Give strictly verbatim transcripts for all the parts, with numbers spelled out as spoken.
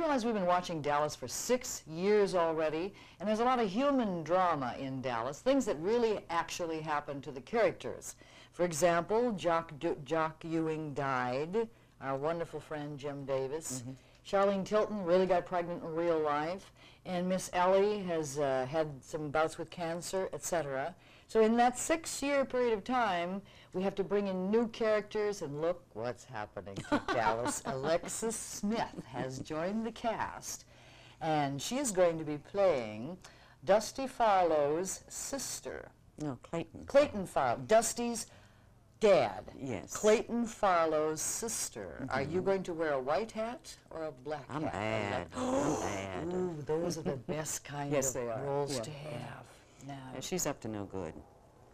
realize we've been watching Dallas for six years already, and there's a lot of human drama in Dallas, things that really actually happen to the characters. For example, Jock, du Jock Ewing died, our wonderful friend Jim Davis. Mm-hmm. Charlene Tilton really got pregnant in real life, and Miss Ellie has uh, had some bouts with cancer, et cetera. So in that six-year period of time, we have to bring in new characters, and look what's happening to Dallas. Alexis Smith has joined the cast, and she is going to be playing Dusty Farlow's sister. No, Clayton. Clayton Farlow, Dusty's dad. Yes. Clayton Farlow's sister. Mm-hmm. Are you going to wear a white hat or a black I'm hat? Bad. I'm bad. Ooh, those are the best kind yes, of roles yeah. to have. No. Uh, she's up to no good.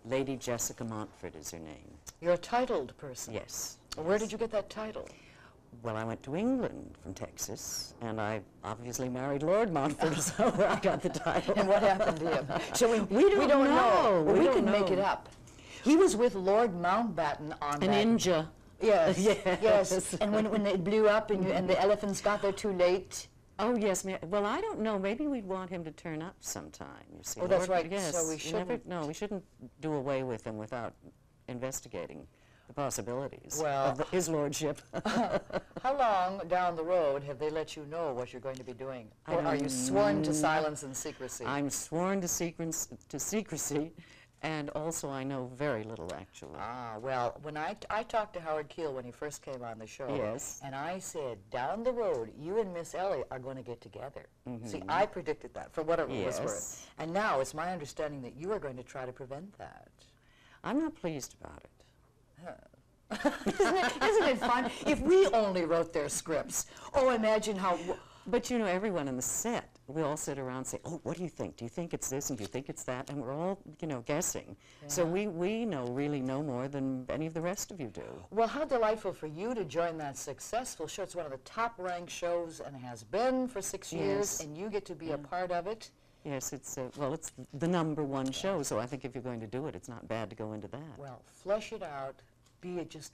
Lady Jessica Montford is her name. You're a titled person. Yes. Where yes. did you get that title? Well, I went to England from Texas, and I obviously married Lord Montford, so I got the title. And what happened to him? So we, we, don't we don't know. know. Well, we, we don't can know. make it up. He was with Lord Mountbatten on An Inja. Yes, yes, yes. And when, when it blew up and, you, and the elephants got there too late. Oh, yes. Well, I don't know. Maybe we'd want him to turn up sometime, you see. Oh, that's Lord, right. Yes. So we shouldn't. Never, no, we shouldn't do away with him without investigating the possibilities well, of the, his lordship. How long down the road have they let you know what you're going to be doing? Or are you sworn to silence and secrecy? I'm sworn to, sequence, to secrecy. And also, I know very little, actually. Ah, well, when I, t I talked to Howard Keel when he first came on the show, yes. and I said, down the road, you and Miss Ellie are going to get together. Mm-hmm. See, I predicted that, for what it yes. was worth. And now it's my understanding that you are going to try to prevent that. I'm not pleased about it. Huh. isn't, it isn't it fun? If we only wrote their scripts, oh, imagine how... But you know, everyone on the set, we all sit around and say, oh, what do you think? Do you think it's this and do you think it's that? And we're all, you know, guessing. Yeah. So we, we know really no more than any of the rest of you do. Well, how delightful for you to join that successful show. It's one of the top-ranked shows and has been for six yes. years, and you get to be yeah. a part of it. Yes, it's, uh, well, it's the number one show, so I think if you're going to do it, it's not bad to go into that. Well, flesh it out, be it just...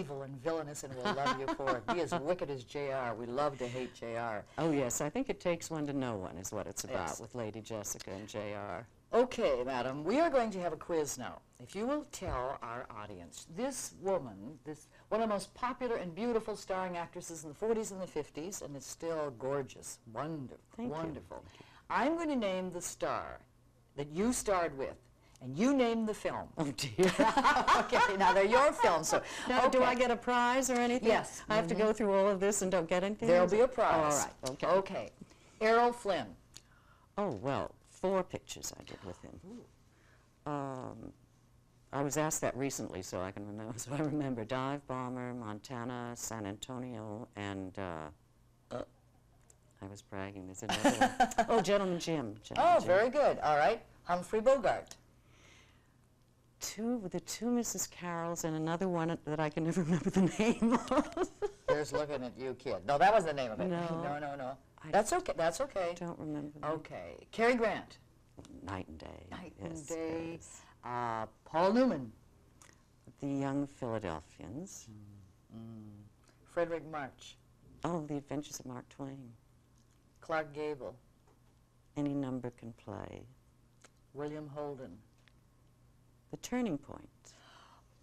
evil and villainous, and we'll love you for it. Be as wicked as J R We love to hate J R Oh, yes. I think it takes one to know one is what it's about yes. with Lady Jessica and J R Okay, madam. We are going to have a quiz now. If you will tell our audience, this woman, this one of the most popular and beautiful starring actresses in the forties and the fifties, and is still gorgeous, wonderful, Thank wonderful. You. I'm going to name the star that you starred with. And you name the film. Oh, dear. Okay, now they're your films. So. Now, okay. do I get a prize or anything? Yes. I have mm-hmm. to go through all of this and don't get anything? There'll be a prize. All right. Okay. Okay. Errol Flynn. Oh, well, four pictures I did with him. Um, I was asked that recently, so I can remember. So I remember Dive Bomber, Montana, San Antonio, and... Uh, I was bragging. There's another one. Oh, Gentleman Jim. Gentleman oh, Jim. Very good. All right. Humphrey Bogart. Two, the two Missus Carrolls, and another one that I can never remember the name of. Here's looking at you, kid. No, that was the name of it. No, no, no, no. I that's okay. That's okay. Don't remember. Okay, name. Cary Grant. Night and Day. Night yes, and Day. Yes. Uh, Paul Newman. The Young Philadelphians. Mm. Mm. Frederick March. Oh, The Adventures of Mark Twain. Clark Gable. Any Number Can Play. William Holden. The Turning Point.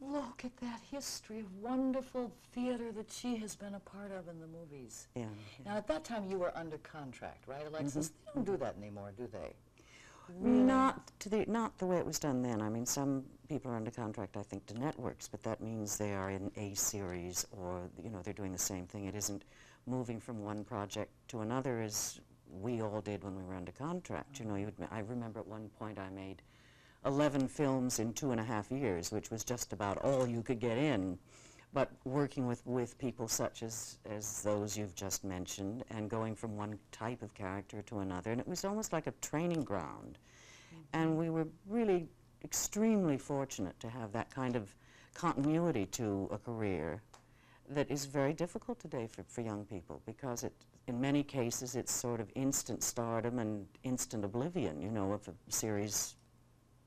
Look at that history of wonderful theater that she has been a part of in the movies. Yeah. yeah. Now, at that time, you were under contract, right, Alexis? Mm-hmm. They don't do that anymore, do they? Really? Not to the not the way it was done then. I mean, some people are under contract, I think, to networks, but that means they are in a series, or you know, they're doing the same thing. It isn't moving from one project to another as we all did when we were under contract. You know, you would, I remember at one point I made eleven films in two and a half years, which was just about all you could get in. But working with, with people such as, as those you've just mentioned, and going from one type of character to another, and it was almost like a training ground. Mm-hmm. And we were really extremely fortunate to have that kind of continuity to a career that is very difficult today for, for young people, because it, in many cases it's sort of instant stardom and instant oblivion, you know, if a series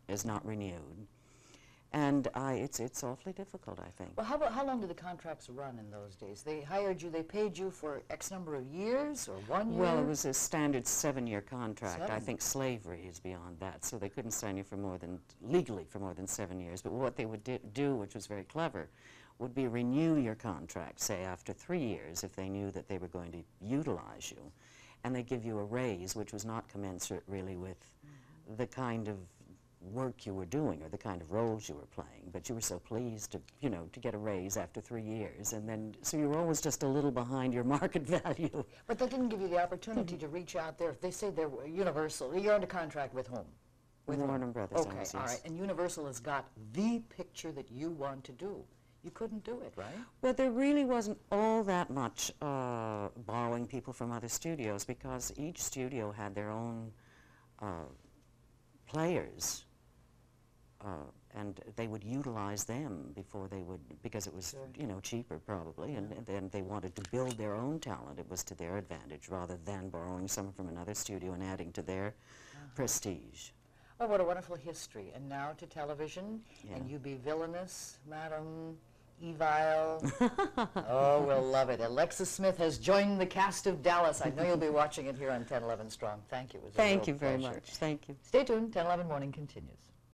is not renewed. And uh, it's, it's awfully difficult, I think. Well, how, how long did the contracts run in those days? They hired you, they paid you for X number of years or one year? Well, it was a standard seven-year contract. Seven. I think slavery is beyond that, so they couldn't sign you for more than, legally for more than seven years. But what they would di do, which was very clever, would be renew your contract, say, after three years if they knew that they were going to utilize you. And they'd give you a raise, which was not commensurate, really, with mm-hmm. the kind of work you were doing or the kind of roles you were playing, but you were so pleased to, you know, to get a raise after three years, and then, so you were always just a little behind your market value. But that didn't give you the opportunity mm-hmm. to reach out there. If they say they're Universal, you're under contract with whom? With Warner Brothers. Okay, yes. All right, and Universal has got the picture that you want to do. You couldn't do it, right? Well, there really wasn't all that much uh, borrowing people from other studios, because each studio had their own uh, players. Uh, and they would utilize them before they would, because it was, sure. you know, cheaper probably, and, and then they wanted to build their own talent. It was to their advantage rather than borrowing someone from another studio and adding to their uh-huh. prestige. Oh, what a wonderful history. And now to television, yeah. and you be villainous, Madam Evil. Oh, we'll love it. Alexis Smith has joined the cast of Dallas. I know you'll be watching it here on ten eleven Strong. Thank you. It was a real pleasure. Thank you very much. Thank you. Stay tuned. ten eleven Morning continues.